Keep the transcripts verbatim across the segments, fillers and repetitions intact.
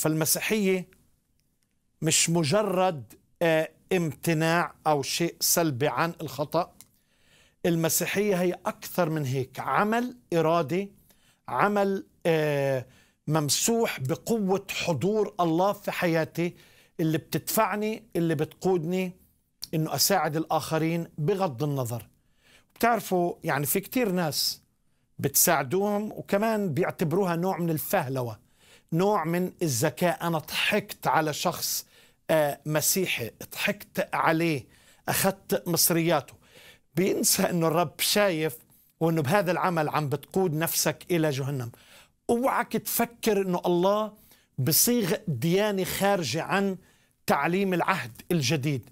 فالمسيحية مش مجرد امتناع أو شيء سلبي عن الخطأ، المسيحية هي أكثر من هيك، عمل إرادي، عمل ممسوح بقوة حضور الله في حياتي اللي بتدفعني، اللي بتقودني إنه أساعد الآخرين بغض النظر. بتعرفوا يعني في كتير ناس بتساعدوهم وكمان بيعتبروها نوع من الفهلوة، نوع من الذكاء. أنا ضحكت على شخص مسيحي، ضحكت عليه، أخذت مصرياته. بينسى إنه الرب شايف وإنه بهذا العمل عم بتقود نفسك إلى جهنم. اوعك تفكر إنه الله بصيغ ديانة خارجة عن تعليم العهد الجديد.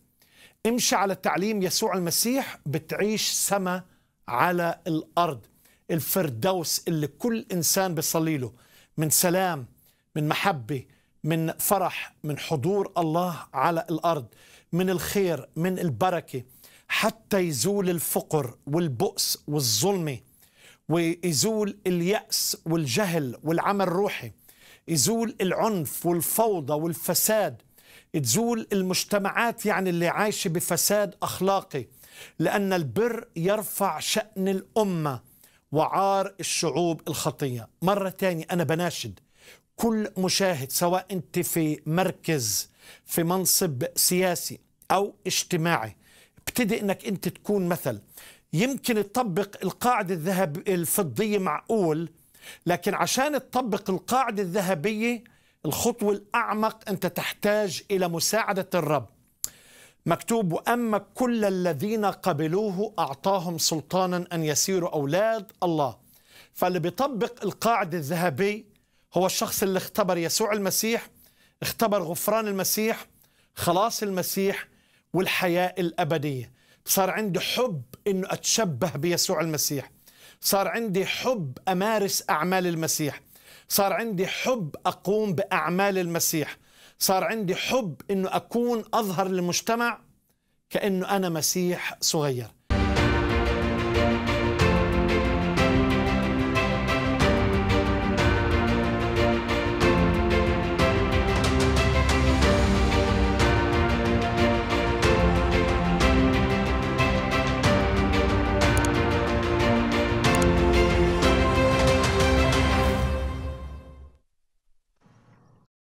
امشي على تعليم يسوع المسيح بتعيش سما على الأرض، الفردوس اللي كل إنسان بيصلي له، من سلام، من محبة، من فرح، من حضور الله على الأرض، من الخير، من البركة، حتى يزول الفقر والبؤس والظلمة، ويزول اليأس والجهل والعمى الروحي، يزول العنف والفوضى والفساد، تزول المجتمعات يعني اللي عايشة بفساد أخلاقي، لأن البر يرفع شأن الأمة وعار الشعوب الخطية. مرة تانية أنا بناشد كل مشاهد، سواء أنت في مركز في منصب سياسي أو اجتماعي، ابتدي أنك أنت تكون مثل. يمكن تطبق القاعدة الذهب الفضية معقول، لكن عشان تطبق القاعدة الذهبية الخطوة الأعمق أنت تحتاج إلى مساعدة الرب. مكتوب: وأما كل الذين قبلوه أعطاهم سلطانا أن يسيروا أولاد الله. فاللي بيطبق القاعدة الذهبي هو الشخص اللي اختبر يسوع المسيح، اختبر غفران المسيح، خلاص المسيح، والحياة الأبدية. صار عندي حب إنه أتشبه بيسوع المسيح، صار عندي حب أمارس أعمال المسيح، صار عندي حب أقوم بأعمال المسيح، صار عندي حب إنه أكون أظهر للمجتمع كأنه أنا مسيح صغير.